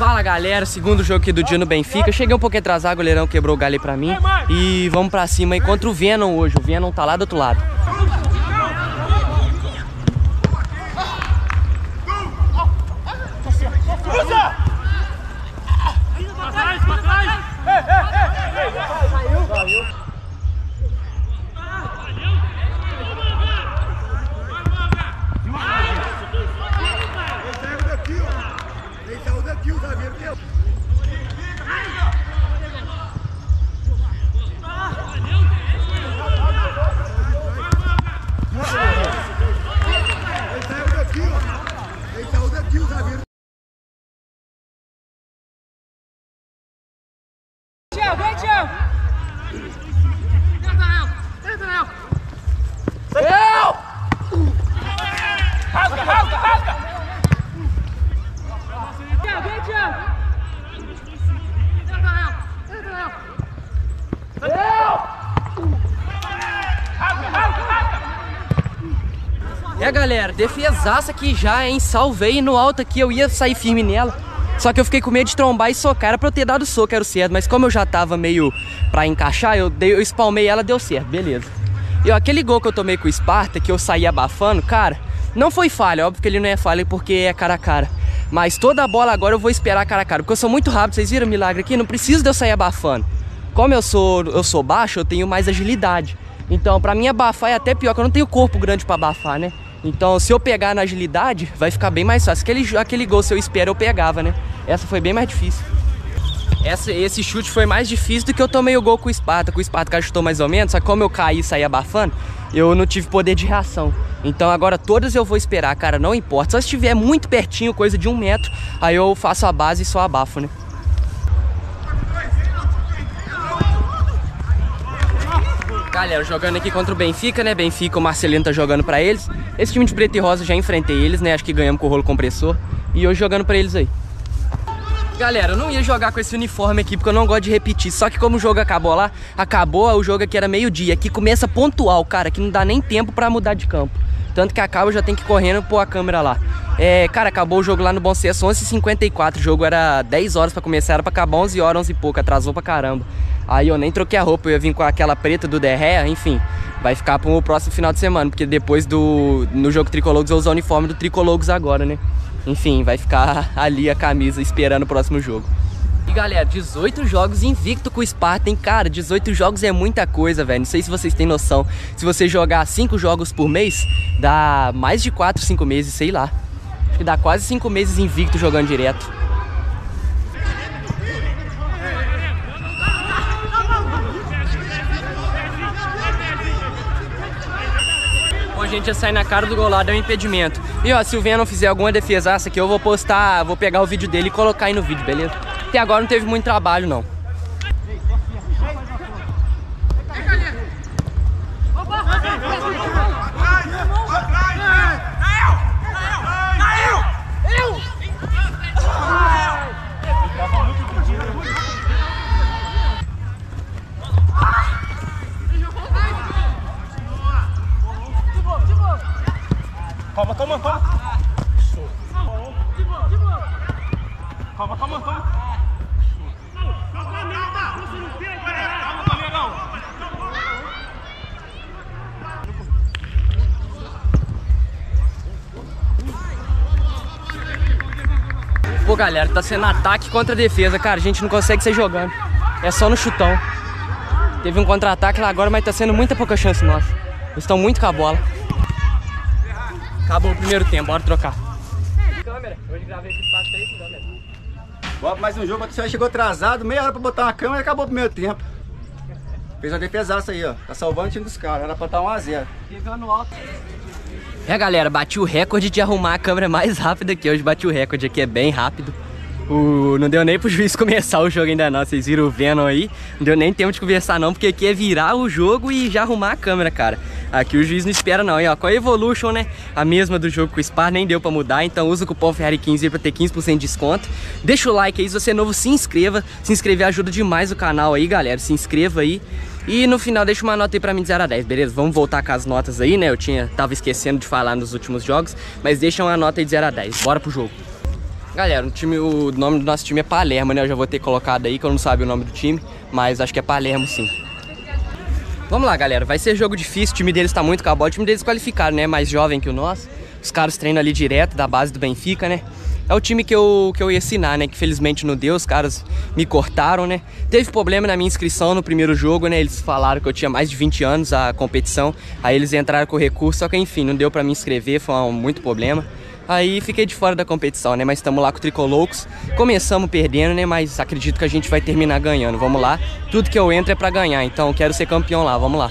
Fala galera, segundo jogo aqui do Dino Benfica. Cheguei um pouco atrasado, o goleirão quebrou o galho pra mim. E vamos pra cima aí contra o Venom hoje. O Venom tá lá do outro lado. É galera, defesaça aqui já, hein, salvei no alto aqui, eu ia sair firme nela. Só que eu fiquei com medo de trombar e socar, era pra eu ter dado soco, era o certo. Mas como eu já tava meio pra encaixar, eu espalmei ela, deu certo, beleza. E ó, aquele gol que eu tomei com o Sparta, que eu saí abafando, cara, não foi falha. Óbvio que ele não é falha porque é cara a cara. Mas toda a bola agora eu vou esperar cara a cara, porque eu sou muito rápido, vocês viram o milagre aqui? Não preciso de eu sair abafando. Como eu sou baixo, eu tenho mais agilidade. Então pra mim abafar é até pior, que eu não tenho corpo grande pra abafar, né? Então, se eu pegar na agilidade, vai ficar bem mais fácil. Aquele gol, se eu espero, eu pegava, né? Essa foi bem mais difícil. Esse chute foi mais difícil do que eu tomei o gol com o Sparta. Com o Sparta, o cara chutou mais ou menos, só que como eu caí e saí abafando, eu não tive poder de reação. Então, agora todas eu vou esperar, cara, não importa. Só se estiver muito pertinho, coisa de 1 metro, aí eu faço a base e só abafo, né? Galera, jogando aqui contra o Benfica, né? Benfica, o Marcelino tá jogando pra eles. Esse time de preto e rosa já enfrentei eles, né? Acho que ganhamos com o rolo compressor. E hoje jogando pra eles aí. Galera, eu não ia jogar com esse uniforme aqui, porque eu não gosto de repetir. Só que como o jogo acabou lá, acabou o jogo aqui, era meio-dia. Aqui começa pontual, cara, que não dá nem tempo pra mudar de campo. Tanto que acaba, eu já tenho que ir correndo pôr a câmera lá. É, cara, acabou o jogo lá no Bom Senso, 11h54. O jogo era 10 horas pra começar, era pra acabar 11 horas, 11 e pouco. Atrasou pra caramba. Aí eu nem troquei a roupa, eu ia vir com aquela preta do Derréa, enfim. Vai ficar pro próximo final de semana, porque depois no jogo Tricoloucos eu uso o uniforme do Tricoloucos agora, né? Enfim, vai ficar ali a camisa esperando o próximo jogo. E galera, 18 jogos invicto com o Spartan, cara, 18 jogos é muita coisa, velho. Não sei se vocês têm noção, se você jogar 5 jogos por mês, dá mais de 4, 5 meses, sei lá. Acho que dá quase 5 meses invicto jogando direto. A gente ia sair na cara do gol lá, deu um impedimento. E ó, se o Venom fizer alguma defesaça aqui, eu vou postar, vou pegar o vídeo dele e colocar aí no vídeo, beleza? Até agora não teve muito trabalho, não. Pô, galera, tá sendo ataque contra a defesa, cara, a gente não consegue sair jogando, é só no chutão. Teve um contra-ataque lá agora, mas tá sendo muita pouca chance nossa. Eles estão muito com a bola. Acabou o primeiro tempo, bora trocar. Câmera, hoje gravei aqui quase 3 câmeras. Bora mais um jogo, aqui só chegou atrasado, meia hora pra botar uma câmera e acabou o primeiro tempo. Fez uma defesaça aí, ó, tá salvando o time dos caras, era pra estar 1x0. É galera, bati o recorde de arrumar a câmera mais rápida que hoje, bati o recorde aqui, é bem rápido. Não deu nem pro juiz começar o jogo ainda não, vocês viram o Venom aí. Não deu nem tempo de conversar não, porque aqui é virar o jogo e já arrumar a câmera, cara. Aqui o juiz não espera não, e ó, com a Evolution, né, a mesma do jogo com o Spartan, nem deu pra mudar. Então usa o cupom Ferrari15 pra ter 15% de desconto. Deixa o like aí, se você é novo, se inscreva. Se inscrever ajuda demais o canal aí, galera, se inscreva aí. E no final deixa uma nota aí pra mim de 0 a 10, beleza? Vamos voltar com as notas aí, né? Eu tava esquecendo de falar nos últimos jogos, mas deixa uma nota aí de 0 a 10. Bora pro jogo. Galera, o nome do nosso time é Palermo, né? Eu já vou ter colocado aí, que eu não sabia o nome do time, mas acho que é Palermo, sim. Vamos lá, galera. Vai ser jogo difícil, o time deles tá muito acabado. O time deles qualificado, né? Mais jovem que o nosso. Os caras treinam ali direto da base do Benfica, né? É o time que eu ia ensinar, né? Que felizmente não deu, os caras me cortaram, né? Teve problema na minha inscrição no primeiro jogo, né? Eles falaram que eu tinha mais de 20 anos a competição. Aí eles entraram com o recurso, só que enfim, não deu pra me inscrever, foi muito problema. Aí fiquei de fora da competição, né? Mas estamos lá com o Tricoloucos. Começamos perdendo, né? Mas acredito que a gente vai terminar ganhando. Vamos lá. Tudo que eu entro é pra ganhar, então quero ser campeão lá, vamos lá.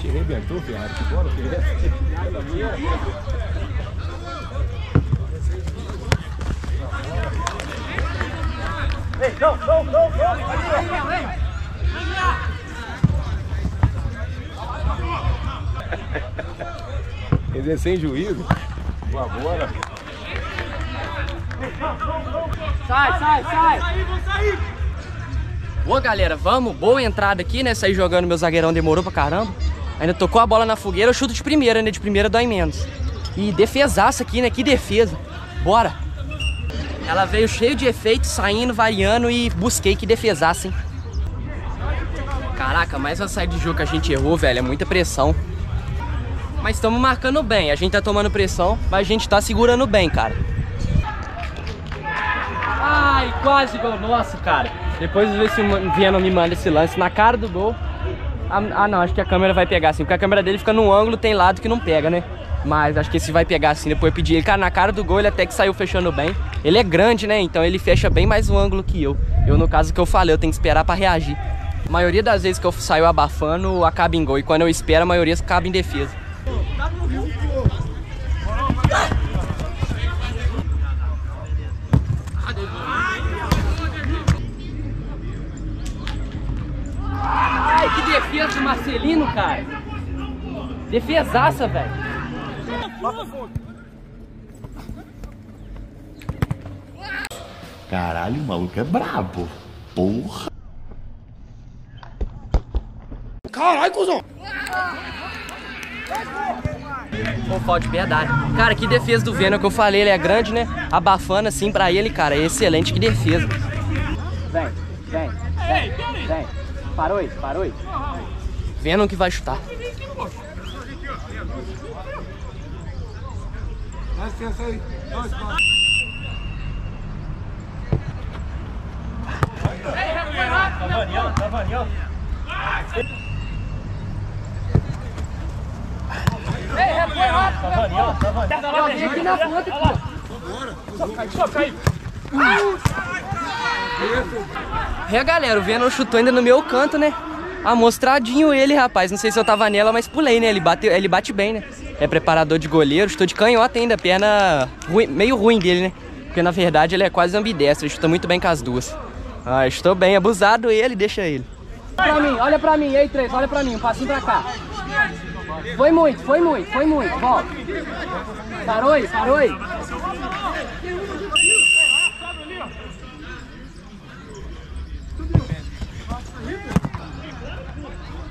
Te arrebentou, Ferrari, que bola que é? Ei, não! Quer dizer, sem juízo. Boa, bora. Sai. Boa, galera, vamos. Boa entrada aqui, né? Saí jogando, meu zagueirão demorou pra caramba. Ainda tocou a bola na fogueira, eu chuto de primeira, né? De primeira dói menos. E defesaça aqui, né? Que defesa. Bora. Ela veio cheio de efeito, saindo, variando e busquei que defesaça, hein? Caraca, mais uma saída de jogo que a gente errou, velho. É muita pressão. Mas estamos marcando bem. A gente tá tomando pressão, mas a gente tá segurando bem, cara. Ai, quase gol nosso, cara. Depois vê se o Venom me manda esse lance na cara do gol. Ah, não, acho que a câmera vai pegar assim, porque a câmera dele fica num ângulo, tem lado que não pega, né? Mas acho que esse vai pegar assim, depois eu pedi ele. Cara, na cara do gol ele até que saiu fechando bem. Ele é grande, né? Então ele fecha bem mais um ângulo que eu. Eu, no caso que eu falei, eu tenho que esperar pra reagir. A maioria das vezes que eu saio abafando, acaba em gol. E quando eu espero, a maioria acaba em defesa. Ai, que defesa do Marcelino, cara. Defesaça, velho. Caralho, o maluco é brabo. Porra. Caralho, cuzão. Pô, falta de verdade. Cara, que defesa do Venom, que eu falei, ele é grande, né? Abafando assim pra ele, cara, é excelente, que defesa. Vem. Parou aí. Venom que vai chutar. É, galera, o Venom chutou ainda no meu canto, né? Amostradinho ele, rapaz. Não sei se eu tava nela, mas pulei, né? Ele bate bem, né? É preparador de goleiro, chutou de canhota ainda, perna ruim, meio ruim dele, né? Porque na verdade ele é quase ambidestro, ele chuta muito bem com as duas. Ah, estou bem, abusado ele, deixa ele. Olha pra mim, ei, três, olha pra mim, um passinho pra cá. Foi muito, volta. Parou aí.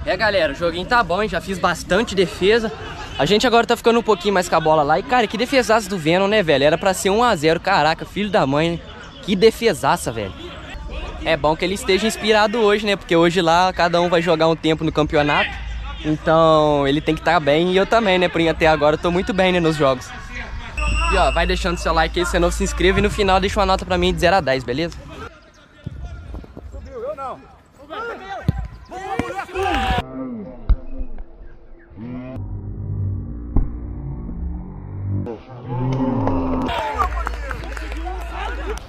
É, galera, o joguinho tá bom, hein? Já fiz bastante defesa. A gente agora tá ficando um pouquinho mais com a bola lá. E, cara, que defesaça do Venom, né, velho? Era pra ser 1 a 0, caraca, filho da mãe, né? Que defesaça, velho. É bom que ele esteja inspirado hoje, né? Porque hoje lá cada um vai jogar um tempo no campeonato. Então ele tem que estar bem e eu também, né? Por até agora eu tô muito bem, né, nos jogos. E ó, vai deixando seu like aí, se é novo, se inscreve e no final deixa uma nota pra mim de 0 a 10, beleza? Subiu, eu não.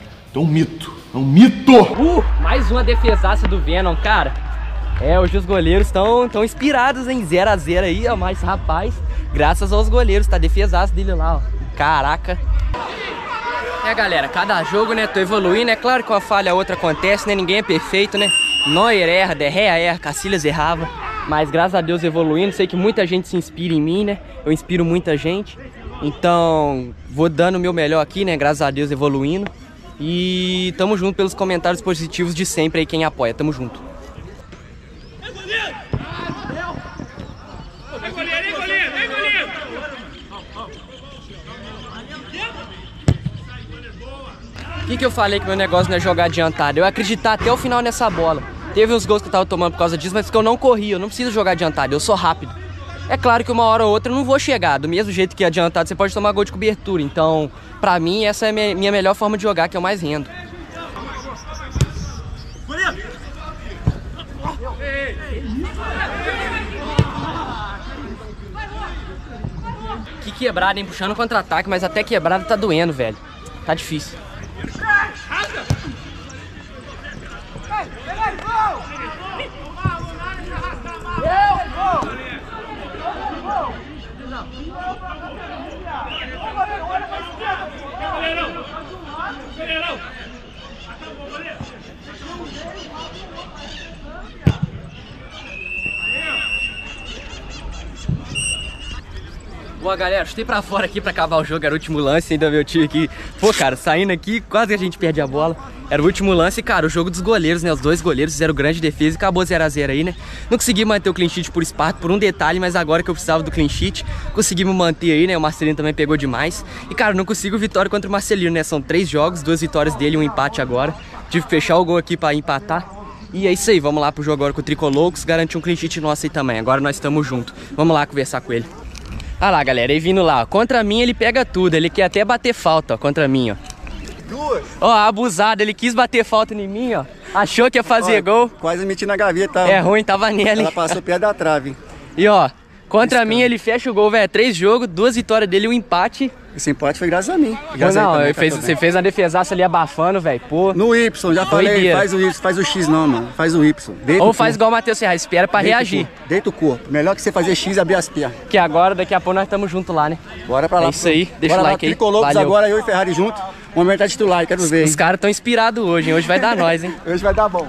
É um mito! Mais uma defesaça do Venom, cara. É, hoje os goleiros estão inspirados em 0 a 0 aí, ó, mas rapaz, graças aos goleiros, tá? Defesaço dele lá, ó. Caraca. É, galera, cada jogo, né, tô evoluindo. É claro que uma falha, outra acontece, né? Ninguém é perfeito, né? Neuer erra, Derréa erra, Casillas errava. Mas graças a Deus evoluindo, sei que muita gente se inspira em mim, né? Eu inspiro muita gente. Então, vou dando o meu melhor aqui, né? Graças a Deus evoluindo. E tamo junto pelos comentários positivos de sempre aí, quem apoia. Tamo junto. O que eu falei que meu negócio não é jogar adiantado? Eu acreditar até o final nessa bola. Teve uns gols que eu tava tomando por causa disso, mas porque eu não corri, eu não preciso jogar adiantado, eu sou rápido. É claro que uma hora ou outra eu não vou chegar, do mesmo jeito que adiantado você pode tomar gol de cobertura. Então, pra mim, essa é a minha melhor forma de jogar, que eu mais rendo. Que quebrada, hein? Puxando contra-ataque, mas até quebrada tá doendo, velho. Tá difícil. Boa, galera, chutei pra fora aqui pra acabar o jogo, era o último lance, ainda meu tio aqui. Pô, cara, saindo aqui, quase que a gente perde a bola. Era o último lance, cara, o jogo dos goleiros, né? Os dois goleiros fizeram grande defesa e acabou 0x0 aí, né? Não consegui manter o clean sheet por Sparta, por um detalhe, mas agora que eu precisava do clean sheet, consegui me manter aí, né? O Marcelino também pegou demais. E, cara, não consigo vitória contra o Marcelino, né? São 3 jogos, 2 vitórias dele e um empate agora. Tive que fechar o gol aqui pra empatar. E é isso aí, vamos lá pro jogo agora com o Tricoloucos, garantir um clean sheet nosso aí também. Agora nós estamos juntos. Vamos lá conversar com ele. Ah lá, galera, ele vindo lá, ó. Contra mim ele pega tudo, ele quer até bater falta, ó, contra mim, ó. Duas! Ó, abusado, ele quis bater falta em mim, ó. Achou que ia fazer gol. Quase meti na gaveta. É ruim, tava nele. Ela passou perto da trave. E ó, contra mim ele fecha o gol, velho. 3 jogos, 2 vitórias dele e um empate. Esse empate foi graças a mim. Você fez uma defesaça ali abafando, velho. Pô. No Y, já falei, doideira. Faz o Y, faz o X não, mano. Faz o Y. Ou faz igual o Matheus Ferraz, espera pra reagir. Deita o corpo. Melhor que você fazer X e abrir as pernas. Que agora, daqui a pouco, nós estamos juntos lá, né? Bora pra lá. É isso aí, deixa o like aí. Tricoloucos agora, eu e Ferrari junto. Vamos aumentar titular, quero ver. Os caras estão inspirados hoje, hein? Hoje vai dar nós, hein? Hoje vai dar bom.